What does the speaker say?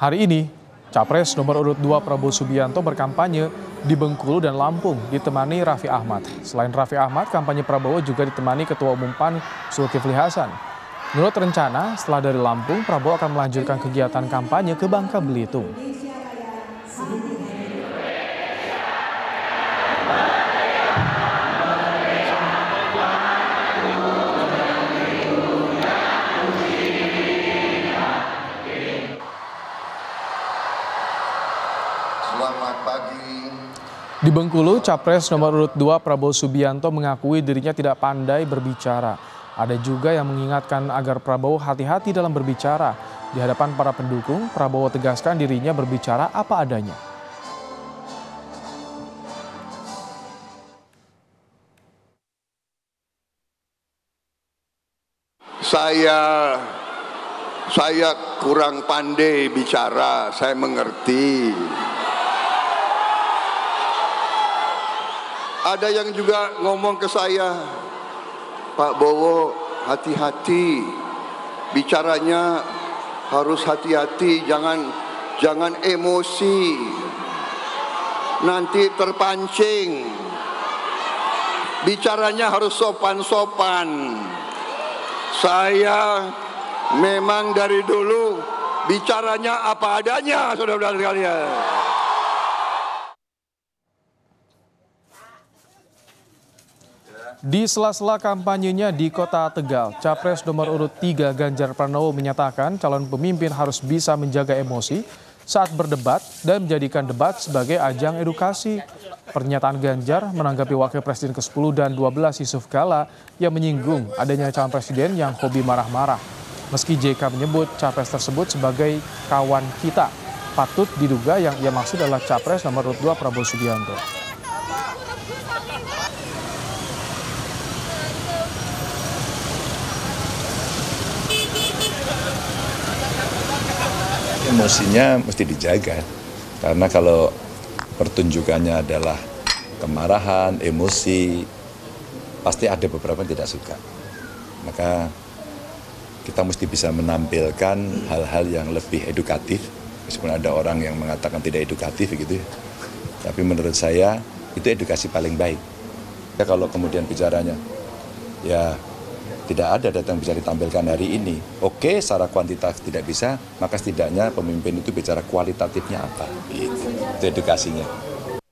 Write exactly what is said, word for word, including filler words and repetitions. Hari ini, Capres nomor urut dua Prabowo Subianto berkampanye di Bengkulu dan Lampung ditemani Raffi Ahmad. Selain Raffi Ahmad, kampanye Prabowo juga ditemani Ketua Umum P A N Zulkifli Hasan. Menurut rencana, setelah dari Lampung, Prabowo akan melanjutkan kegiatan kampanye ke Bangka Belitung. Selamat pagi. Di Bengkulu, Capres nomor urut dua Prabowo Subianto mengakui dirinya tidak pandai berbicara. Ada juga yang mengingatkan agar Prabowo hati-hati dalam berbicara. Di hadapan para pendukung, Prabowo tegaskan dirinya berbicara apa adanya. Saya saya kurang pandai bicara, saya mengerti. Ada yang juga ngomong ke saya, Pak Bowo, hati-hati, bicaranya harus hati-hati, jangan jangan emosi, nanti terpancing, bicaranya harus sopan-sopan. Saya memang dari dulu bicaranya apa adanya, saudara-saudara sekalian. Di sela-sela kampanyenya di Kota Tegal, Capres nomor urut tiga Ganjar Pranowo menyatakan calon pemimpin harus bisa menjaga emosi saat berdebat dan menjadikan debat sebagai ajang edukasi. Pernyataan Ganjar menanggapi Wakil Presiden ke sepuluh dan ke dua belas Yusuf Kalla yang menyinggung adanya calon presiden yang hobi marah-marah. Meski J K menyebut capres tersebut sebagai kawan kita, patut diduga yang ia maksud adalah Capres nomor urut dua Prabowo Subianto. Emosinya mesti dijaga, karena kalau pertunjukannya adalah kemarahan, emosi, pasti ada beberapa yang tidak suka. Maka kita mesti bisa menampilkan hal-hal yang lebih edukatif, meskipun ada orang yang mengatakan tidak edukatif gitu. Tapi menurut saya itu edukasi paling baik. Ya, kalau kemudian bicaranya, ya tidak ada data yang bisa ditampilkan hari ini. Oke, secara kuantitas tidak bisa, maka setidaknya pemimpin itu bicara kualitatifnya apa. Itu, itu edukasinya.